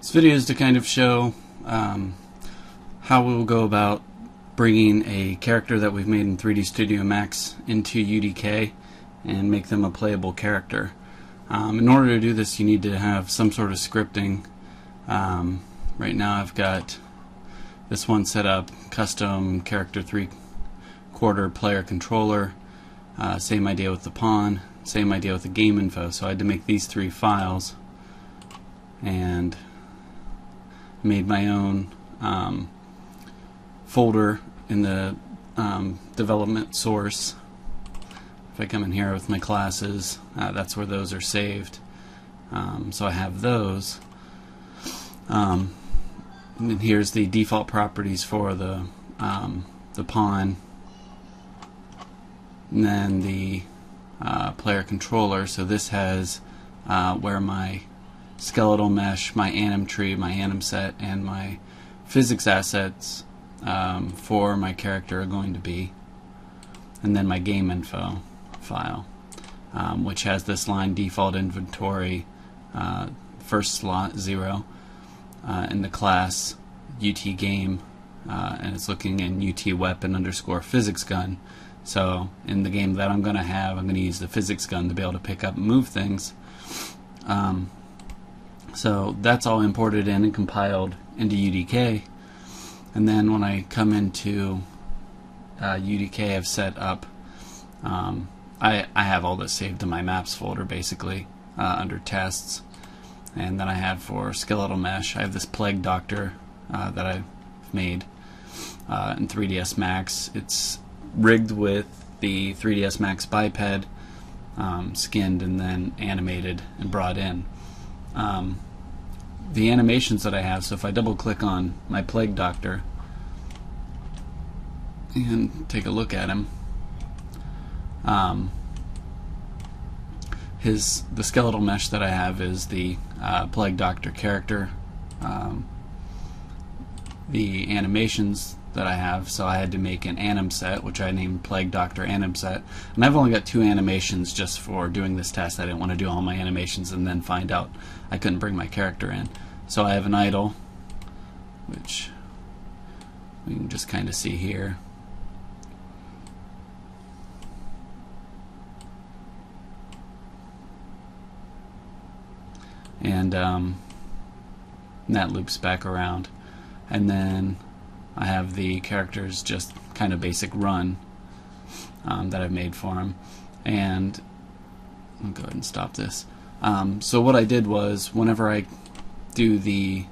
This video is to kind of show how we'll go about bringing a character that we've made in 3D Studio Max into UDK and make them a playable character. In order to do this, you need to have some sort of scripting. Right now I've got this one set up, custom character 3/4 player controller. Same idea with the pawn, same idea with the game info. So I had to make these three files and made my own folder in the development source. If I come in here with my classes, that's where those are saved. So I have those. And here's the default properties for the pawn, and then the player controller. So this has where my skeletal mesh, my anim tree, my anim set, and my physics assets for my character are going to be, and then my game info file, which has this line default inventory, first slot 0. In the class UT game, and it's looking in UT_Weapon_Physics_Gun. So in the game that I'm going to have, I'm going to use the physics gun to be able to pick up and move things. So that's all imported in and compiled into UDK. And then when I come into UDK, I've set up, I have all this saved in my maps folder basically under tests. And then I have for Skeletal Mesh, I have this Plague Doctor that I've made in 3ds Max. It's rigged with the 3ds Max biped, skinned and then animated and brought in. The animations that I have, so if I double click on my Plague Doctor and take a look at him, the skeletal mesh that I have is the Plague Doctor character. The animations that I have, so I had to make an anim set, which I named Plague Doctor anim set, and I've only got 2 animations just for doing this test. I didn't want to do all my animations and then find out I couldn't bring my character in. So I have an idle, which we can just kind of see here. And that loops back around, and then I have the characters just kind of basic run that I've made for them. And I'll go ahead and stop this. So what I did was, whenever I do the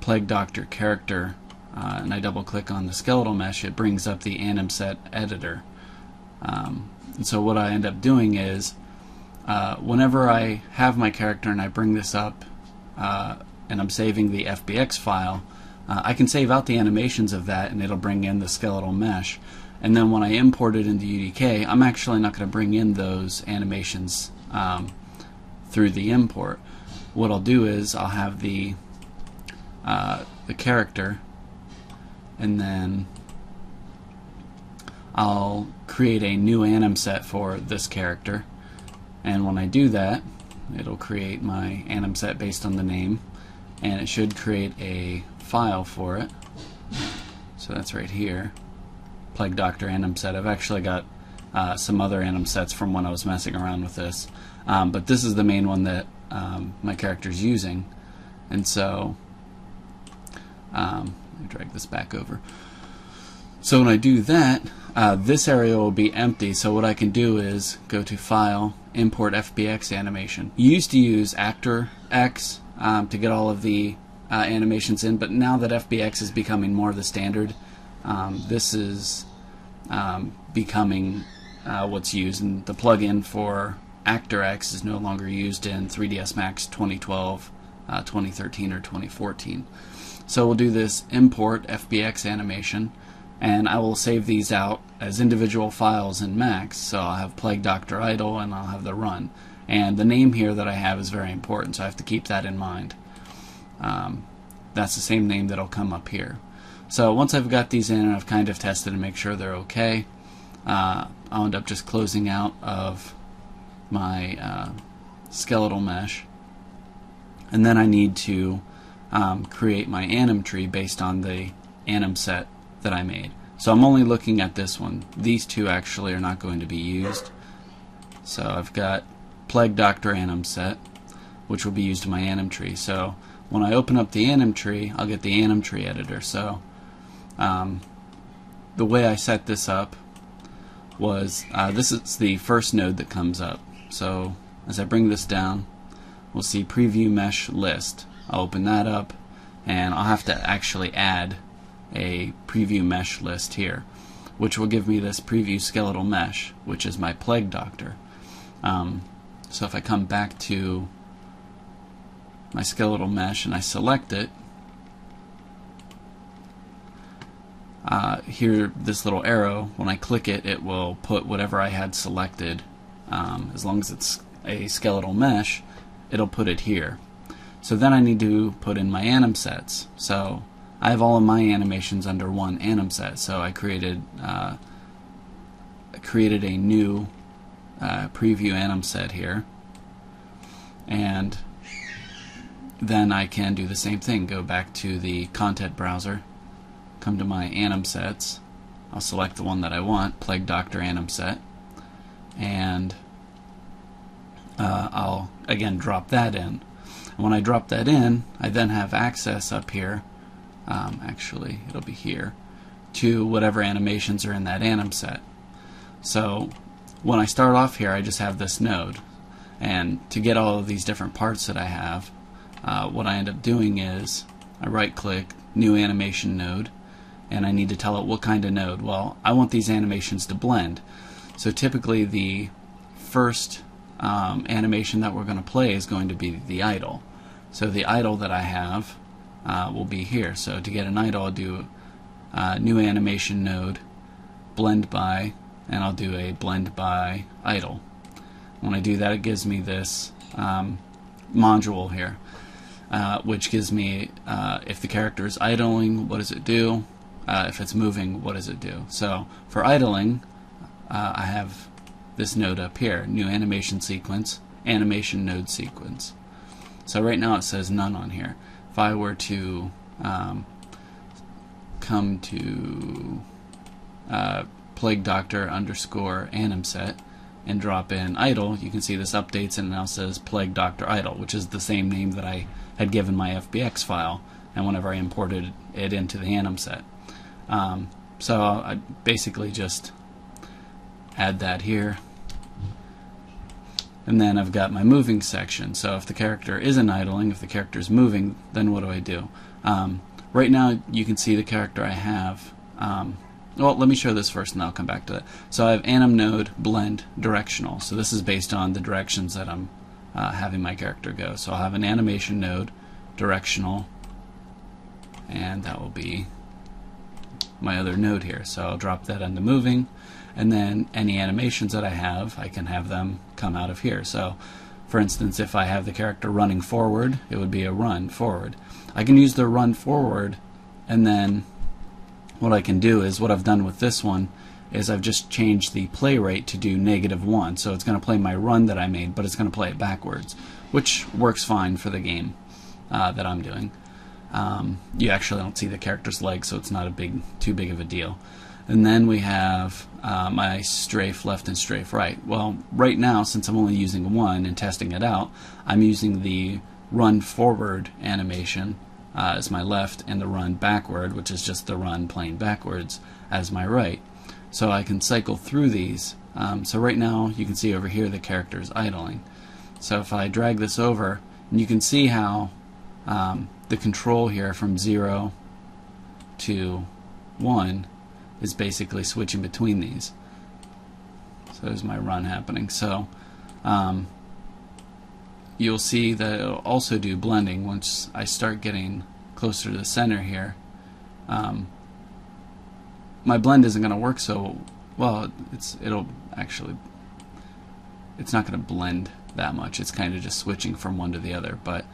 Plague Doctor character and I double click on the skeletal mesh, it brings up the anim set editor. And so what I end up doing is, whenever I have my character and I bring this up and I'm saving the FBX file, I can save out the animations of that and it'll bring in the skeletal mesh. And then when I import it into UDK, I'm actually not going to bring in those animations through the import. What I'll do is I'll have the character, and then I'll create a new anim set for this character. And when I do that, it'll create my anim set based on the name, and it should create a file for it. So that's right here, Plague Doctor anim set. I've actually got some other anim sets from when I was messing around with this, but this is the main one that my character's using. And so let me drag this back over. So when I do that, this area will be empty. So what I can do is go to File, Import FBX Animation. You used to use Actor X to get all of the animations in, but now that FBX is becoming more of the standard, this is becoming what's used. And the plugin for Actor X is no longer used in 3ds Max 2012, 2013, or 2014. So we'll do this Import FBX Animation. And I will save these out as individual files in Max. So I'll have Plague Doctor Idle and I'll have the run. And the name here that I have is very important, so I have to keep that in mind. That's the same name that'll come up here. So once I've got these in and I've kind of tested to make sure they're okay, I'll end up just closing out of my skeletal mesh. and then I need to create my anim tree based on the anim set that I made. So I'm only looking at this one. These two actually are not going to be used. So I've got Plague Doctor anim set, which will be used in my anim tree. So when I open up the anim tree, I'll get the anim tree editor. So the way I set this up was this is the first node that comes up. So as I bring this down, we'll see Preview Mesh List. I'll open that up, and I'll have to actually add a Preview Mesh list here, which will give me this Preview Skeletal Mesh, which is my Plague Doctor. So if I come back to my skeletal mesh and I select it, here this little arrow, when I click it, it will put whatever I had selected, as long as it's a skeletal mesh, it'll put it here. So then I need to put in my anim sets. So I have all of my animations under one anim set, so I created a new preview anim set here, and then I can do the same thing. Go back to the content browser, come to my anim sets, I'll select the one that I want, Plague Doctor anim set, and I'll again drop that in. And when I drop that in, I then have access up here, actually it'll be here, to whatever animations are in that anim set. So when I start off here, I just have this node, and to get all of these different parts that I have, what I end up doing is I right click, new animation node, and I need to tell it what kind of node. Well, I want these animations to blend, so typically the first animation that we're going to play is going to be the idle. So the idle that I have will be here. So to get an idle, I'll do new animation node, blend by, and I'll do a blend by idle. When I do that, it gives me this module here, which gives me if the character is idling, what does it do? If it's moving, what does it do? So for idling, I have this node up here, new animation sequence, animation node sequence. So right now it says none on here. If I were to come to Plague Doctor underscore anim set and drop in idle, you can see this updates and now says Plague Doctor idle, which is the same name that I had given my FBX file and whenever I imported it into the anim set. So I basically just add that here, and then I've got my moving section. So if the character isn't idling, if the character is moving, then what do I do? Right now you can see the character I have. Well, let me show this first and I'll come back to that. So I have Anim Node Blend Directional. So this is based on the directions that I'm having my character go. So I'll have an Animation Node Directional, and that will be my other node here. So I'll drop that into Moving, and then any animations that I have, I can have them come out of here. So for instance, if I have the character running forward, it would be a run forward. I can use the run forward, and then what I can do is, what I've done with this one is I've just changed the play rate to do -1, so it's going to play my run that I made, but it's going to play it backwards, which works fine for the game that I'm doing. You actually don't see the character's legs, so it's not a too big of a deal. And then we have my strafe left and strafe right. Well, right now, since I'm only using one and testing it out, I'm using the run forward animation as my left, and the run backward, which is just the run playing backwards, as my right. So I can cycle through these. So right now you can see over here the character is idling. So if I drag this over, and you can see how the control here from 0 to 1 is basically switching between these. So there's my run happening. So you'll see that it'll also do blending once I start getting closer to the center here. My blend isn't going to work so well. It's not going to blend that much. It's kind of just switching from one to the other, but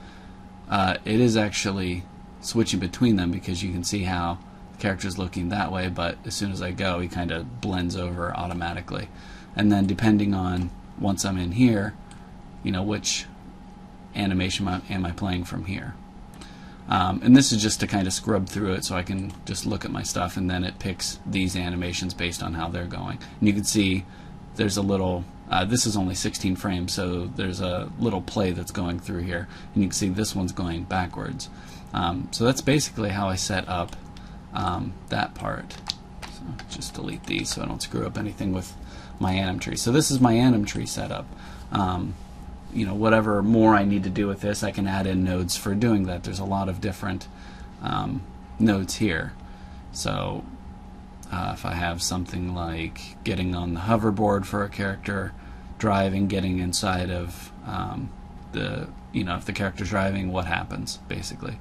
it is actually switching between them, because you can see how the character's looking that way, but as soon as I go, he kind of blends over automatically. And then depending on, once I'm in here, you know, which animation am I playing from here. And this is just to kind of scrub through it so I can just look at my stuff, and then it picks these animations based on how they're going. And you can see there's a little, this is only 16 frames, so there's a little play that's going through here. And you can see this one's going backwards. So that's basically how I set up that part. So just delete these so I don't screw up anything with my Anim tree. So this is my Anim tree setup. You know, whatever more I need to do with this, I can add in nodes for doing that. There's a lot of different nodes here. So if I have something like getting on the hoverboard for a character, driving, getting inside of the, you know, if the character's driving, what happens, basically.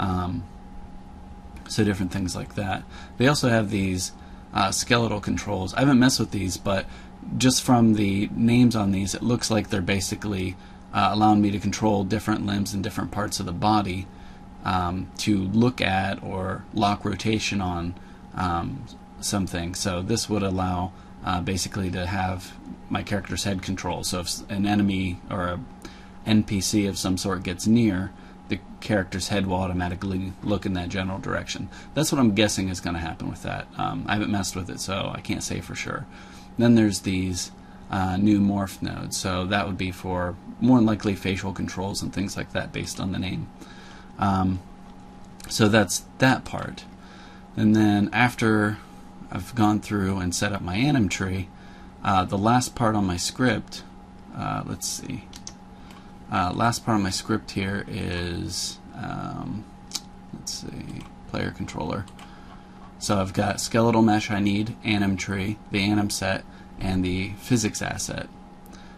So different things like that. They also have these skeletal controls. I haven't messed with these, but just from the names on these, it looks like they're basically allowing me to control different limbs and different parts of the body to look at or lock rotation on something. So this would allow basically to have my character's head control. So if an enemy or a NPC of some sort gets near, the character's head will automatically look in that general direction. That's what I'm guessing is going to happen with that. I haven't messed with it, so I can't say for sure. Then there's these new morph nodes, so that would be for more than likely facial controls and things like that based on the name. So that's that part. And then after I've gone through and set up my Anim tree, the last part on my script, let's see, last part of my script here is, let's see, player controller. So I've got skeletal mesh I need, anim tree, the anim set, and the physics asset.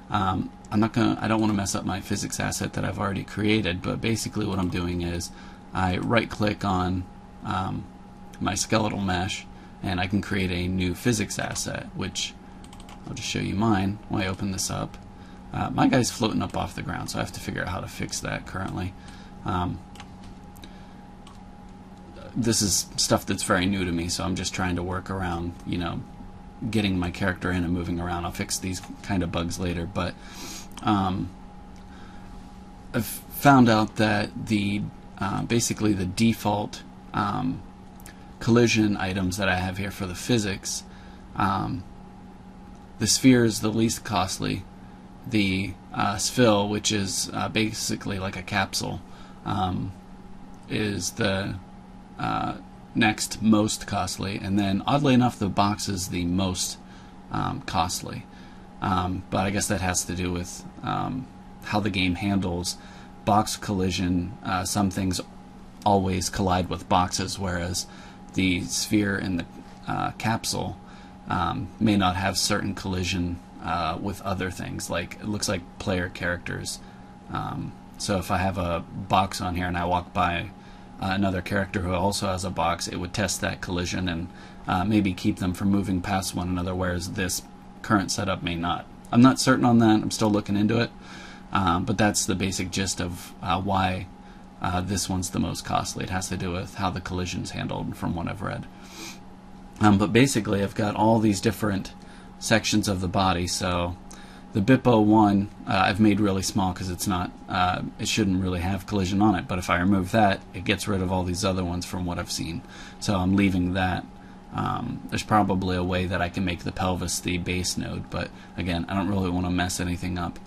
I don't want to mess up my physics asset that I've already created, but basically what I'm doing is I right-click on my skeletal mesh, and I can create a new physics asset, which I'll just show you mine when I open this up. My guy's floating up off the ground, so I have to figure out how to fix that currently. This is stuff that's very new to me, so I'm just trying to work around, you know, getting my character in and moving around. I'll fix these kind of bugs later, but I've found out that the basically the default collision items that I have here for the physics, the sphere is the least costly. The sphil, which is basically like a capsule, is the next most costly, and then oddly enough the box is the most costly, but I guess that has to do with how the game handles box collision. Some things always collide with boxes, whereas the sphere and the capsule may not have certain collision with other things, like it looks like player characters. So if I have a box on here and I walk by another character who also has a box, it would test that collision and maybe keep them from moving past one another, whereas this current setup may not. I'm not certain on that, I'm still looking into it, but that's the basic gist of why this one's the most costly. It has to do with how the collision's handled from what I've read. But basically I've got all these different sections of the body, so the BIPO one I've made really small because it's not, it shouldn't really have collision on it, but if I remove that, it gets rid of all these other ones from what I've seen. So I'm leaving that. There's probably a way that I can make the pelvis the base node, but again, I don't really want to mess anything up.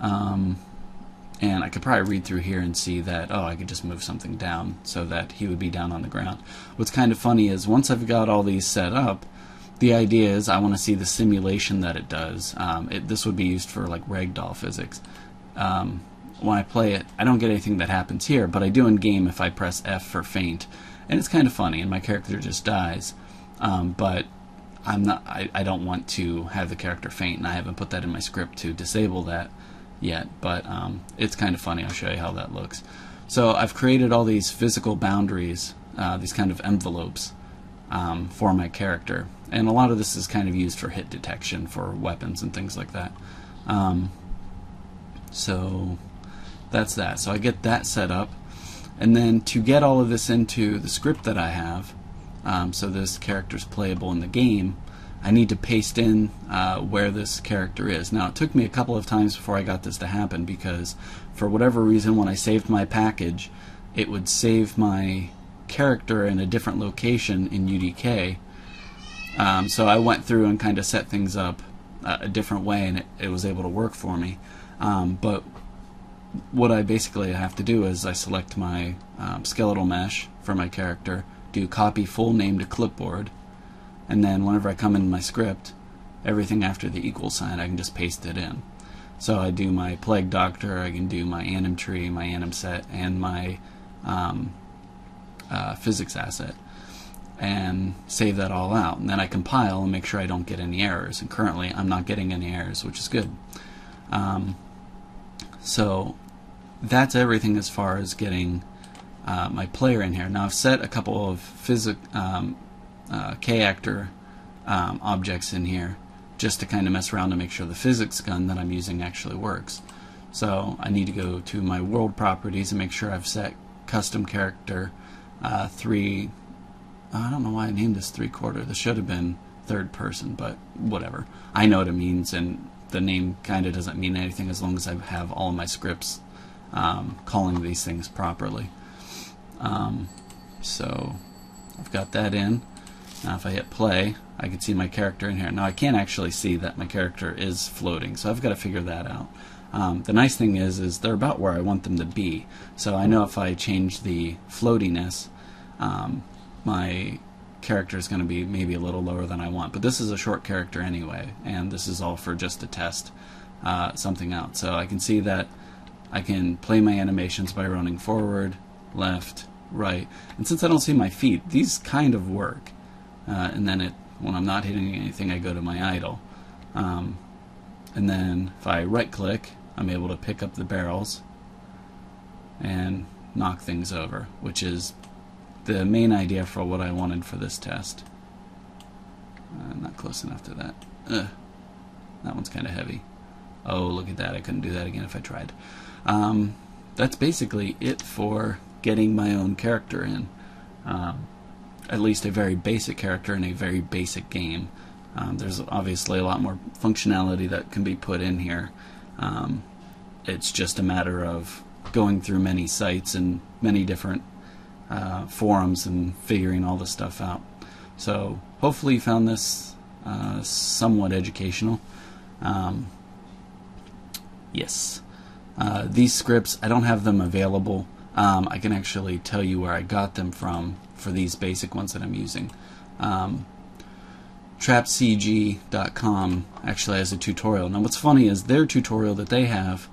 And I could probably read through here and see that, oh, I could just move something down so that he would be down on the ground. What's kind of funny is once I've got all these set up, the idea is I want to see the simulation that it does. This would be used for like ragdoll physics. When I play it, I don't get anything that happens here, but I do in game if I press F for faint, and it's kind of funny, and my character just dies. But I don't want to have the character faint, and I haven't put that in my script to disable that yet. But it's kind of funny. I'll show you how that looks. So I've created all these physical boundaries, these kind of envelopes for my character. And a lot of this is kind of used for hit detection for weapons and things like that. So that's that. So I get that set up, and then to get all of this into the script that I have, so this character's playable in the game, I need to paste in where this character is. Now, it took me a couple of times before I got this to happen because for whatever reason when I saved my package it would save my character in a different location in UDK. So I went through and kind of set things up a different way, and it was able to work for me. But what I basically have to do is I select my skeletal mesh for my character, do copy full name to clipboard, and then whenever I come in my script, everything after the equal sign I can just paste it in. So I do my Plague Doctor, I can do my Anim tree, my Anim set, and my Physics asset, and save that all out, and then I compile and make sure I don't get any errors, and currently I'm not getting any errors, which is good. So that's everything as far as getting my player in here. Now I've set a couple of K actor objects in here just to kind of mess around to make sure the physics gun that I'm using actually works. So I need to go to my world properties and make sure I've set custom character 3. I don't know why I named this 3/4. This should have been third person, but whatever. I know what it means, and the name kind of doesn't mean anything as long as I have all of my scripts calling these things properly. So I've got that in. Now if I hit play, I can see my character in here. Now I can't actually see that my character is floating, so I've got to figure that out. The nice thing is they're about where I want them to be. So I know if I change the floatiness, my character is going to be maybe a little lower than I want. But this is a short character anyway, and this is all for just to test something out. So I can see that I can play my animations by running forward, left, right. And since I don't see my feet, these kind of work. And then when I'm not hitting anything, I go to my idle. And then if I right-click, I'm able to pick up the barrels and knock things over, which is the main idea for what I wanted for this test. Not close enough to that. That one's kind of heavy. Oh, look at that. I couldn't do that again if I tried. That's basically it for getting my own character in. At least a very basic character in a very basic game. There's obviously a lot more functionality that can be put in here. It's just a matter of going through many sites and many different forums and figuring all this stuff out. So hopefully you found this somewhat educational. Yes. These scripts, I don't have them available. I can actually tell you where I got them from for these basic ones that I'm using. TrapCG.com actually has a tutorial. Now what's funny is their tutorial that they have,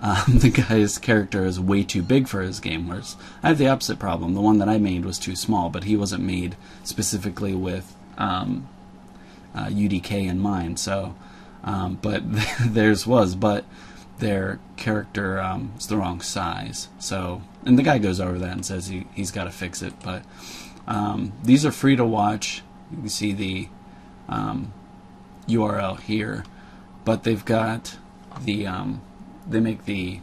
the guy's character is way too big for his game, whereas I have the opposite problem. The one that I made was too small, but he wasn't made specifically with UDK in mind. So, but theirs was, but their character is the wrong size. So, and the guy goes over that and says he's got to fix it. But these are free to watch. You can see the URL here, but they've got the they make the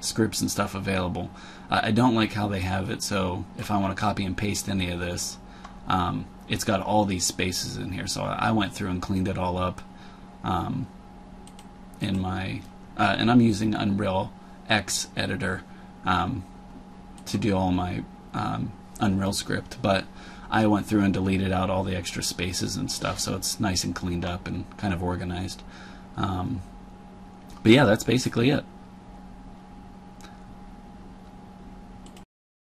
scripts and stuff available. I don't like how they have it, so if I want to copy and paste any of this, it's got all these spaces in here. So I went through and cleaned it all up in my and I'm using Unreal X editor to do all my Unreal script, but I went through and deleted out all the extra spaces and stuff, so it's nice and cleaned up and kind of organized. But yeah, that's basically it.